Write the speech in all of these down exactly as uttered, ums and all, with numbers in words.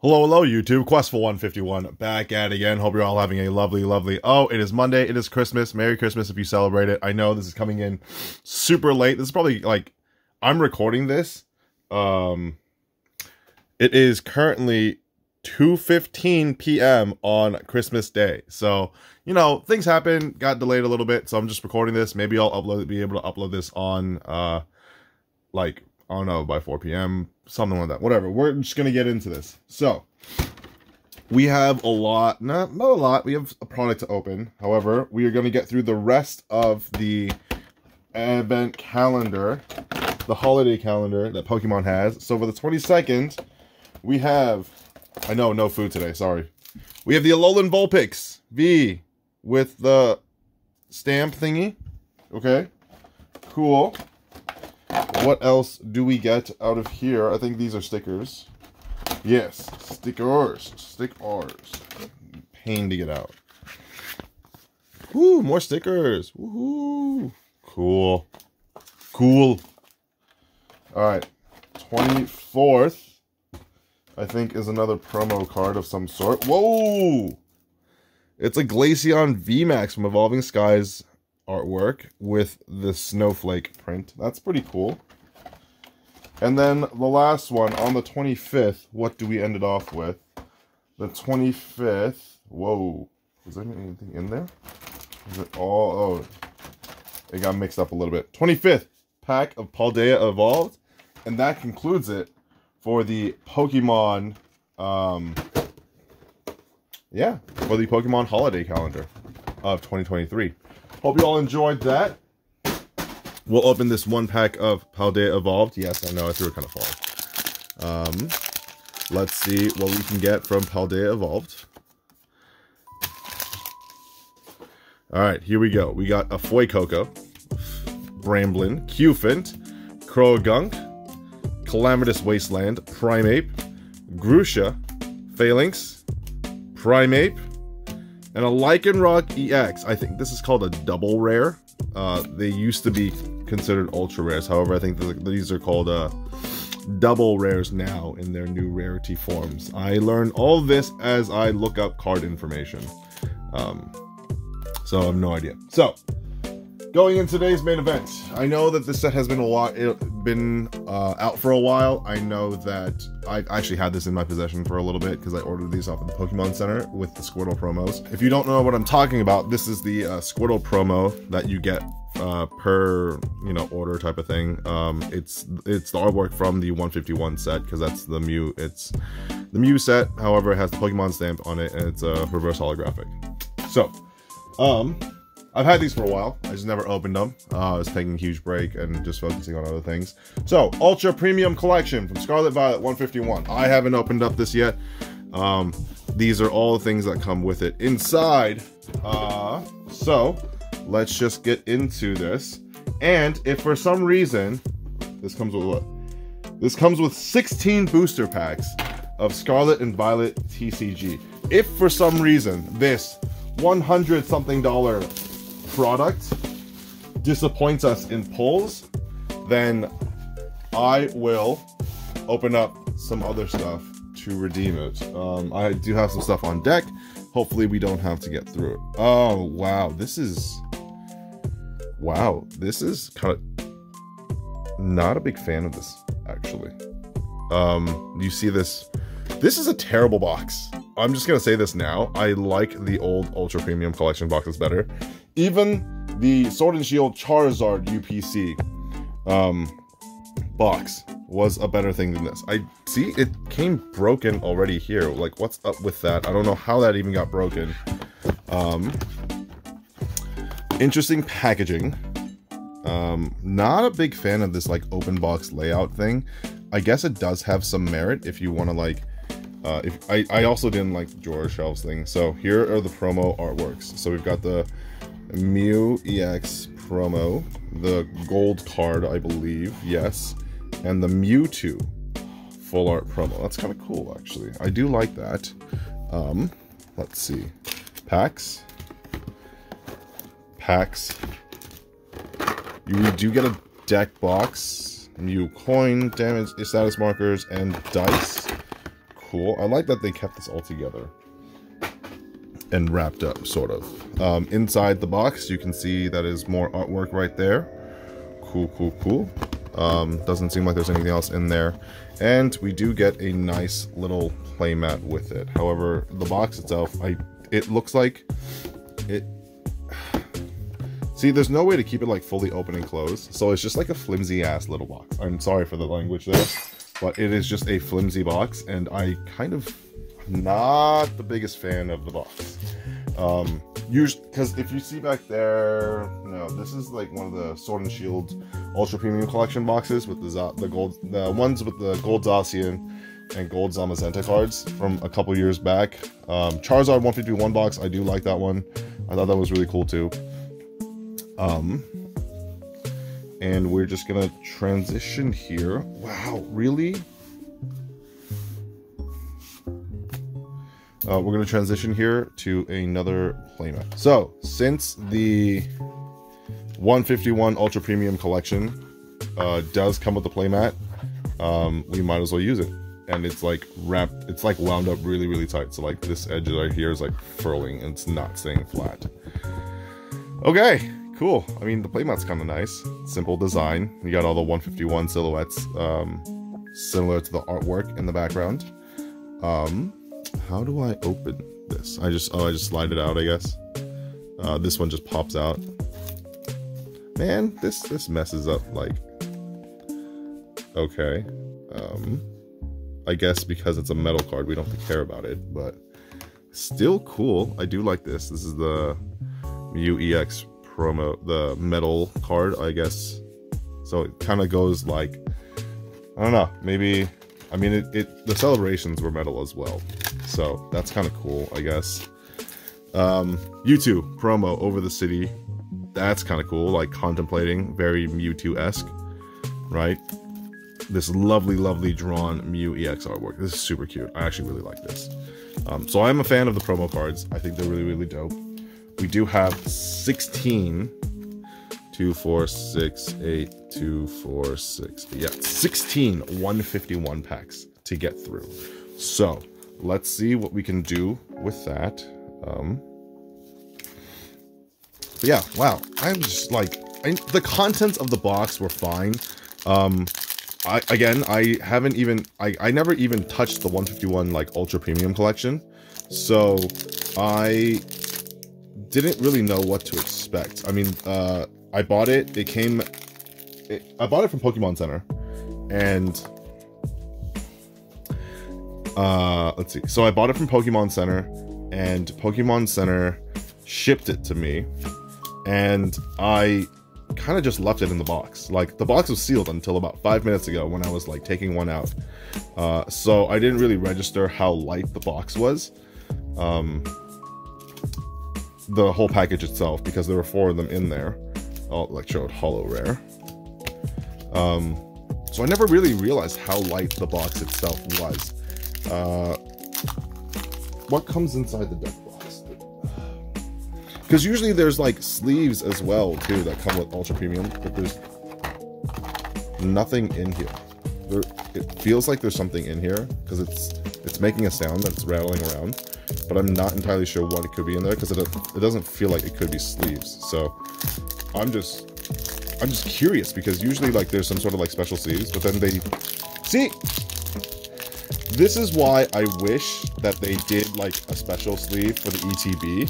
Hello, hello, YouTube. Quest for one fifty-one back at it again. Hope you're all having a lovely, lovely... Oh, it is Monday. It is Christmas. Merry Christmas if you celebrate it. I know this is coming in super late. This is probably, like... I'm recording this. Um, it is currently two fifteen p m on Christmas Day. So, you know, things happen. Got delayed a little bit, so I'm just recording this. Maybe I'll upload, be able to upload this on, uh, like... I don't know, by four p m, something like that. Whatever, we're just going to get into this. So, we have a lot, not, not a lot, we have a product to open. However, we are going to get through the rest of the event calendar, the holiday calendar that Pokemon has. So, for the twenty-second, we have, I know, no food today, sorry. We have the Alolan Vulpix V with the stamp thingy. Okay, cool. What else do we get out of here? I think these are stickers. Yes, stickers. Stickers. Pain to get out. Ooh, more stickers. Woohoo. Cool. Cool. Alright. twenty-fourth, I think, is another promo card of some sort. Whoa! It's a Glaceon V MAX from Evolving Skies artwork with the snowflake print. That's pretty cool. And then the last one on the twenty-fifth, what do we end it off with? The twenty-fifth, whoa, was there anything in there? Is it all, oh, it got mixed up a little bit. twenty-fifth pack of Paldea Evolved, and that concludes it for the Pokemon, um, yeah, for the Pokemon holiday calendar of twenty twenty-three. Hope you all enjoyed that. We'll open this one pack of Paldea Evolved. Yes, I know, I threw it kind of far. Um, let's see what we can get from Paldea Evolved. Alright, here we go. We got a Foy Coco, Bramblin, Cufant, Croagunk, Calamitous Wasteland, Primeape, Grusha, Phalanx, Primeape, and a Lycanroc E X. I think this is called a double rare. Uh, they used to be considered ultra rares. However, I think th these are called uh, double rares now in their new rarity forms. I learned all this as I look up card information. Um, so I have no idea. So, going in today's main event. I know that this set has been a lot, been uh, out for a while. I know that I've actually had this in my possession for a little bit because I ordered these off of the Pokemon Center with the Squirtle promos. If you don't know what I'm talking about, this is the uh, Squirtle promo that you get uh, per, you know, order type of thing. Um, it's it's the artwork from the one fifty-one set because that's the Mew. It's the Mew set. However, it has the Pokemon stamp on it and it's a uh, reverse holographic. So, um. I've had these for a while, I just never opened them. Uh, I was taking a huge break and just focusing on other things. So, Ultra Premium Collection from Scarlet Violet one fifty-one. I haven't opened up this yet. Um, these are all the things that come with it inside. Uh, so, let's just get into this. And if for some reason, this comes with what? This comes with sixteen booster packs of Scarlet and Violet T C G. If for some reason this one hundred something dollar product disappoints us in pulls, then I will open up some other stuff to redeem it. Um, I do have some stuff on deck. Hopefully we don't have to get through it. Oh, wow. This is... Wow. This is kind of... Not a big fan of this, actually. Um, you see this? This is a terrible box. I'm just going to say this now. I like the old Ultra Premium Collection boxes better. Even the Sword and Shield Charizard U P C um, box was a better thing than this. I see it came broken already here. Like, what's up with that? I don't know how that even got broken. Um, interesting packaging. Um, not a big fan of this, like, open box layout thing. I guess it does have some merit if you want to, like... Uh, if I, I also didn't like the drawer shelves thing. So here are the promo artworks. So we've got the Mew E X promo, the gold card, I believe, yes, and the Mewtwo full art promo. That's kind of cool, actually. I do like that. Um, let's see. Packs. Packs. You do get a deck box, Mew coin, damage, status markers, and dice. cool. I like that they kept this all together and wrapped up, sort of. Um, inside the box, you can see that is more artwork right there. Cool, cool, cool. Um, doesn't seem like there's anything else in there. And we do get a nice little playmat with it. However, the box itself, I it looks like it... See, there's no way to keep it like fully open and closed, so it's just like a flimsy ass little box. I'm sorry for the language there, but it is just a flimsy box, and I kind of not the biggest fan of the box. Um, usually, because if you see back there, you know, this is like one of the Sword and Shield Ultra Premium Collection boxes with the Za the gold, the ones with the gold Zacian and gold Zamazenta cards from a couple years back. Um, Charizard one fifty-one box, I do like that one. I thought that was really cool too. Um, and we're just gonna transition here. Wow, really? Uh, we're gonna transition here to another playmat. So, since the one fifty-one Ultra Premium Collection uh, does come with the playmat, um, we might as well use it. And it's like wrapped, it's like wound up really, really tight. So like this edge right here is like furling and it's not staying flat. Okay. Cool. I mean, the playmat's kind of nice. Simple design. You got all the one fifty-one silhouettes, um, similar to the artwork in the background. Um, how do I open this? I just, oh, I just slide it out, I guess. Uh, this one just pops out. Man, this, this messes up, like... Okay. Um, I guess because it's a metal card, we don't have to care about it, but... Still cool. I do like this. This is the Mew E X promo, the metal card, I guess. So it kind of goes like, I don't know, maybe, I mean, it, it the celebrations were metal as well, so that's kind of cool, I guess. um Mewtwo promo over the city, that's kind of cool, like contemplating, very Mewtwo-esque, right? This lovely, lovely drawn Mew E X artwork. This is super cute. I actually really like this. Um so I'm a fan of the promo cards. I think they're really, really dope. We do have sixteen, two, four, six, eight, two, four, six, yeah, sixteen one fifty-one packs to get through. So let's see what we can do with that. Um, yeah, wow, I'm just like, I, the contents of the box were fine. Um, I, again, I haven't even, I, I never even touched the one fifty-one like Ultra Premium Collection. So I... didn't really know what to expect. I mean, uh, I bought it, it came, it, I bought it from Pokemon Center, and, uh, let's see, so I bought it from Pokemon Center, and Pokemon Center shipped it to me, and I kind of just left it in the box. Like, the box was sealed until about five minutes ago when I was, like, taking one out, uh, so I didn't really register how light the box was, um, the whole package itself, because there were four of them in there. Oh, Electrode, Hollow Rare. Um, so I never really realized how light the box itself was. Uh, what comes inside the deck box? Because usually there's like sleeves as well too that come with Ultra Premium, but there's nothing in here. There, it feels like there's something in here because it's it's making a sound that's rattling around. But I'm not entirely sure what it could be in there because it, it doesn't feel like it could be sleeves. So I'm just I'm just curious because usually like there's some sort of like special sleeves, but then they see. This is why I wish that they did like a special sleeve for the E T B,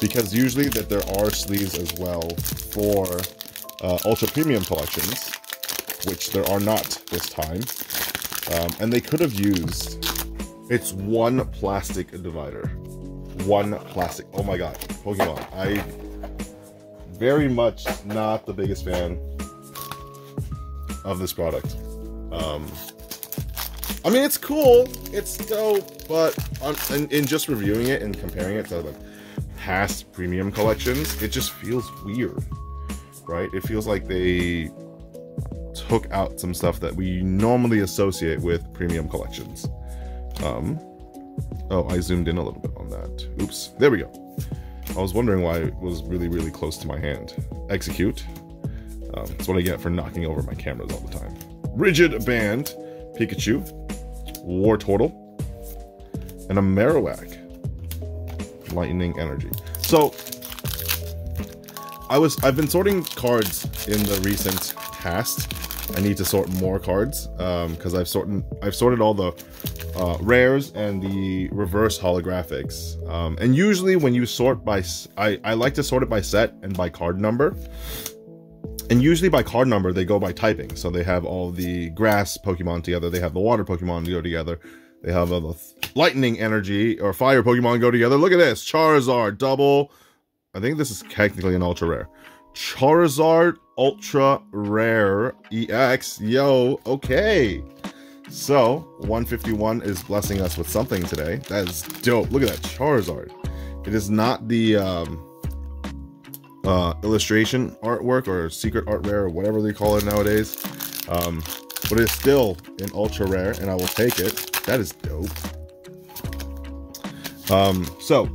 because usually that there are sleeves as well for uh, Ultra Premium Collections, which there are not this time, um, and they could have used. It's one plastic divider. One plastic. Oh my god. Pokemon. I very much not the biggest fan of this product. Um, I mean, it's cool. It's dope. But on, in, in just reviewing it and comparing it to like past premium collections, it just feels weird. Right? It feels like they took out some stuff that we normally associate with premium collections. Um, oh, I zoomed in a little bit on that. Oops, there we go. I was wondering why it was really, really close to my hand. Execute. Um, that's what I get for knocking over my cameras all the time. Rigid Band, Pikachu, Wartortle, and a Marowak. Lightning energy. So I was I've been sorting cards in the recent past. I need to sort more cards um because I've sorted I've sorted all the uh rares and the reverse holographics, um and usually when you sort by I I like to sort it by set and by card number, and usually by card number they go by typing, so they have all the grass Pokemon together, they have the water Pokemon to go together, they have a lightning energy or fire Pokemon go together. Look at this Charizard double. I think this is technically an ultra rare. Charizard Ultra Rare E X. Yo, okay. So, one fifty-one is blessing us with something today. That is dope. Look at that Charizard. It is not the um, uh, illustration artwork or secret art rare or whatever they call it nowadays. Um, but it's still an ultra rare and I will take it. That is dope. Um, so,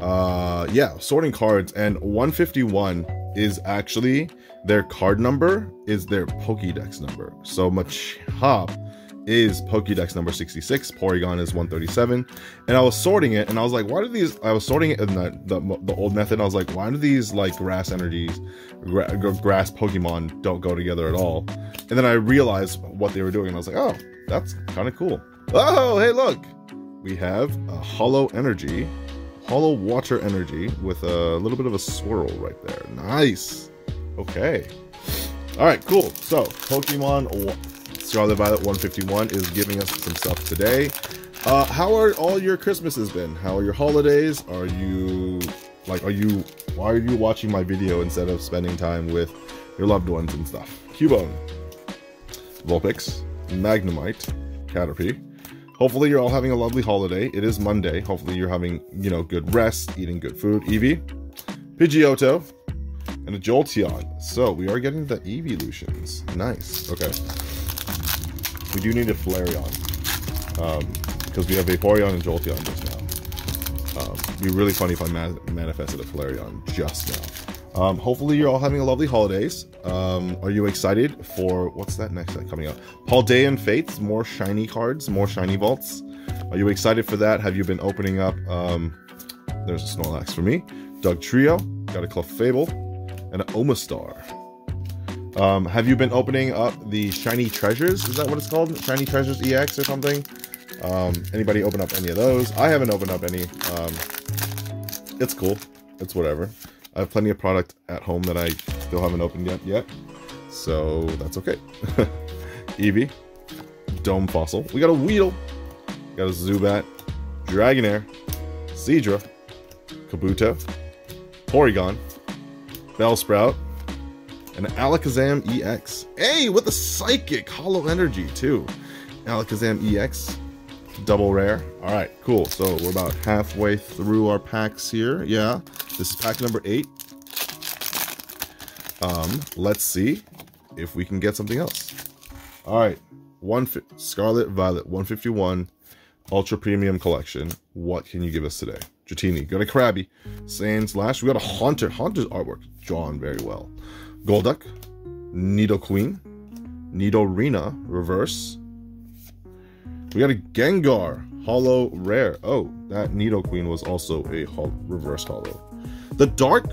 uh, yeah, sorting cards, and one fifty-one is actually their card number is their Pokédex number. So Machop is Pokédex number sixty-six, Porygon is one thirty-seven, and I was sorting it, and I was like, why do these? I was sorting it in the the, the old method. I was like, why do these like grass energies, gra grass Pokemon don't go together at all? And then I realized what they were doing, and I was like, oh. That's kind of cool. Oh, hey, look! We have a hollow energy, hollow water energy with a little bit of a swirl right there. Nice. Okay. All right, cool. So, Pokemon Scarlet Violet one fifty-one is giving us some stuff today. Uh, how are all your Christmases been? How are your holidays? Are you, like, are you, why are you watching my video instead of spending time with your loved ones and stuff? Cubone, Vulpix, Magnemite, Caterpie. Hopefully you're all having a lovely holiday. It is Monday. Hopefully you're having, you know, good rest, eating good food. Eevee, Pidgeotto, and a Jolteon. So we are getting the Eeveelutions. Nice. Okay. We do need a Flareon. Um, because we have Vaporeon and Jolteon just now. Um, it'd be really funny if I ma manifested a Flareon just now. Um, hopefully you're all having a lovely holidays. Um, are you excited for what's that next set coming up? Paldean Fates, more shiny cards, more shiny vaults. Are you excited for that? Have you been opening up? Um, there's a Snorlax for me. Dugtrio, got a Clefable, and an Omastar. Um, have you been opening up the Shiny Treasures? Is that what it's called? Shiny Treasures E X or something? Um, anybody open up any of those? I haven't opened up any. Um, it's cool. It's whatever. I have plenty of product at home that I still haven't opened yet, yet. So that's okay. Eevee, Dome Fossil. We got a Weedle, got a Zubat, Dragonair, Seadra, Kabuto, Porygon, Bellsprout, and an Alakazam E X. Hey, with a Psychic Hollow Energy too. Alakazam E X, double rare. All right, cool. So we're about halfway through our packs here. Yeah. This is pack number eight. Um, let's see if we can get something else. All right, one Scarlet Violet one fifty-one Ultra Premium Collection. What can you give us today? Dratini, got a Krabby, Sand Slash. We got a Haunter. Haunter's artwork drawn very well. Golduck, Nido Queen, Nidorina reverse. We got a Gengar hollow rare. Oh, that Nido Queen was also a hol reverse hollow. The dark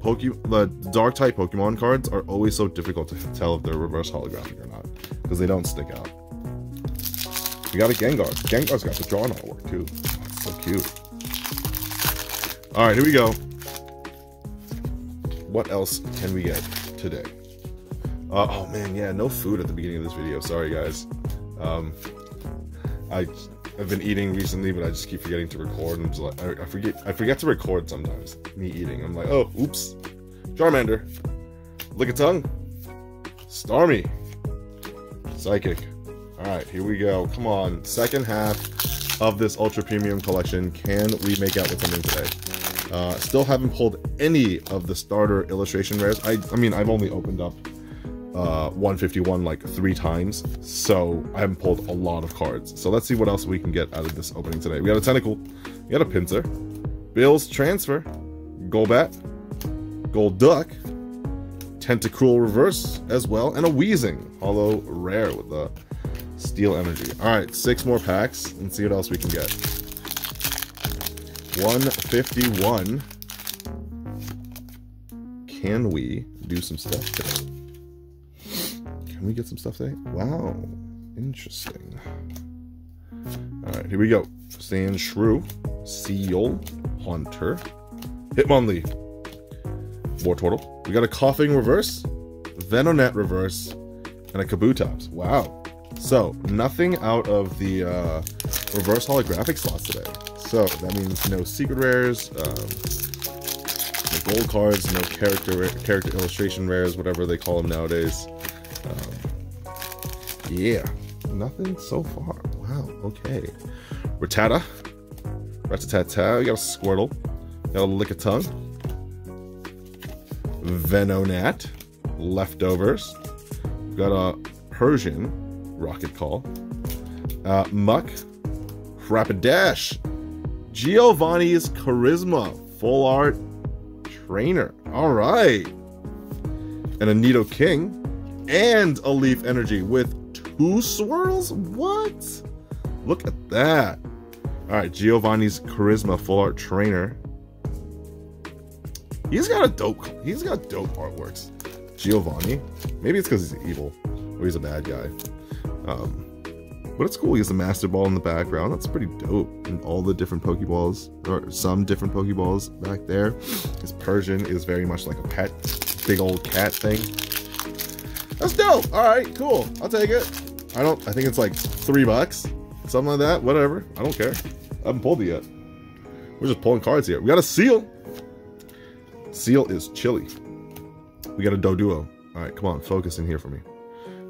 poke, the dark type Pokemon cards are always so difficult to tell if they're reverse holographic or not because they don't stick out. We got a Gengar. Gengar's got the drawn artwork too. That's so cute. All right, here we go. What else can we get today? Uh, oh man, yeah, no food at the beginning of this video. Sorry guys. Um, I. I've been eating recently, but I just keep forgetting to record. I'm just like, I, I forget I forget to record sometimes, me eating. I'm like, oh, oops. Charmander, Lickitung, Starmie, Psychic. All right, here we go. Come on, second half of this Ultra Premium Collection. Can we make out with something today? Uh, still haven't pulled any of the starter illustration rares. I, I mean, I've only opened up Uh, one fifty-one like three times, so I haven't pulled a lot of cards. So let's see what else we can get out of this opening today. We got a Tentacle, we got a Pinsir, Bill's Transfer, Golbat, Golduck, Tentacruel reverse as well, and a Weezing hollow rare with the Steel Energy. Alright, six more packs and see what else we can get. one fifty-one. Can we do some stuff today? Can we get some stuff today? Wow. Interesting. Alright, here we go. Sandshrew, Seal, Haunter, Hitmonlee, Wartortle. We got a Coughing Reverse, Venonat Reverse, and a Kabutops. Wow. So, nothing out of the uh, reverse holographic slots today. So, that means no secret rares, um, no gold cards, no character character illustration rares, whatever they call them nowadays. Um, yeah. Nothing so far. Wow, okay. Rattata, Rattata, we got a Squirtle, we got a Lickitung, Venonat, Leftovers, we got a Persian, Rocket Call, uh, Muck, Rapidash, Giovanni's Charisma, Full Art Trainer, alright, and a Nido King, and a Leaf Energy with two swirls? What? Look at that. All right, Giovanni's Charisma Full Art Trainer. He's got a dope, he's got dope artworks. Giovanni. Maybe it's because he's evil or he's a bad guy. Um, but it's cool, he has a Master Ball in the background. That's pretty dope. And all the different Pokeballs, or some different Pokeballs back there. His Persian is very much like a pet, big old cat thing. That's dope. All right, cool. I'll take it. I don't, I think it's like three bucks. Something like that, whatever. I don't care. I haven't pulled it yet. We're just pulling cards here. We got a Seal. Seal is chilly. We got a Doduo. Alright, come on. Focus in here for me.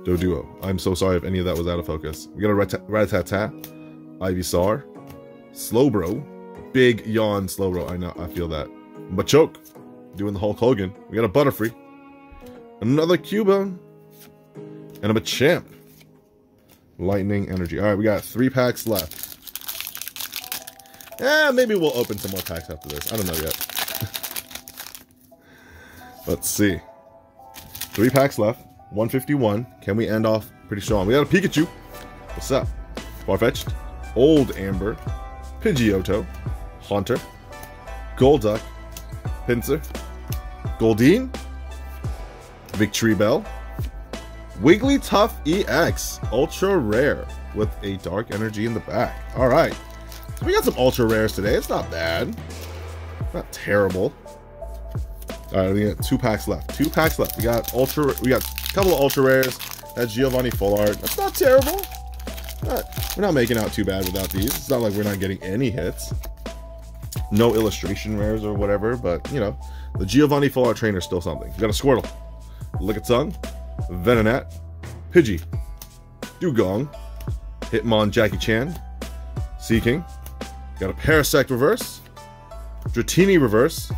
Doduo. I'm so sorry if any of that was out of focus. We got a Rattata. Ivysaur. Slowbro. Big yawn Slowbro. I know. I feel that. Machoke. Doing the Hulk Hogan. We got a Butterfree. Another Cubone. And a Machamp. Lightning Energy. All right, we got three packs left. Eh, maybe we'll open some more packs after this. I don't know yet. Let's see. Three packs left. one fifty-one. Can we end off pretty strong? We got a Pikachu. What's up? Farfetch'd. Old Amber. Pidgeotto. Haunter. Golduck. Pinsir. Goldeen. Victreebel. Wigglytuff E X, ultra rare, with a dark energy in the back. All right, so we got some ultra rares today. It's not bad, not terrible. All right, we got two packs left. Two packs left. We got ultra. We got a couple of ultra rares. That Giovanni full art. That's not terrible. Not, we're not making out too bad without these. It's not like we're not getting any hits. No illustration rares or whatever, but you know, the Giovanni full art trainer is still something. We got a Squirtle. Lickitung. Venonat, Pidgey, Dugong, Hitmon Jackie Chan, Sea King, got a Parasect Reverse, Dratini Reverse,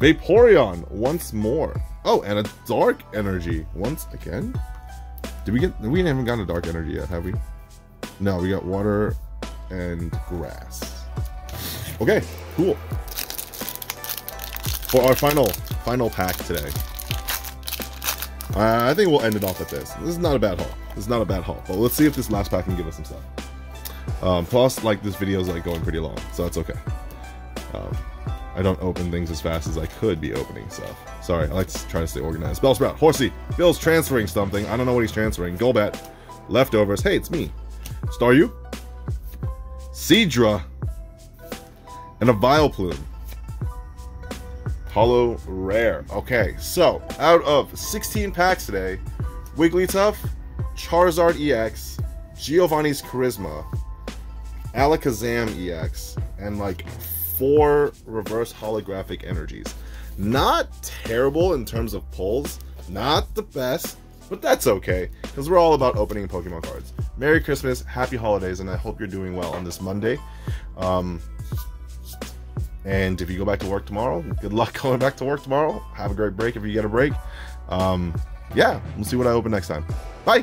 Vaporeon once more. Oh, and a Dark Energy once again. Did we get? We haven't gotten a Dark Energy yet, have we? No, we got Water and Grass. Okay, cool. For our final final pack today. Uh, I think we'll end it off at this. This is not a bad haul. This is not a bad haul. But let's see if this last pack can give us some stuff. Um, plus, like, this video is like going pretty long, so that's okay. Um, I don't open things as fast as I could be opening stuff. Sorry, I like to try to stay organized. Bellsprout, Horsey, Bill's transferring something. I don't know what he's transferring. Golbat, Leftovers. Hey, it's me. Staryu, Seedra, and a Vileplume. Hollow Rare. Okay, so out of sixteen packs today, Wigglytuff, Charizard E X, Giovanni's Charisma, Alakazam E X, and like four reverse holographic energies. Not terrible in terms of pulls, not the best, but that's okay, because we're all about opening Pokemon cards. Merry Christmas, Happy Holidays, and I hope you're doing well on this Monday. Um, And if you go back to work tomorrow, good luck going back to work tomorrow. Have a great break if you get a break. Um, yeah, we'll see what I open next time. Bye.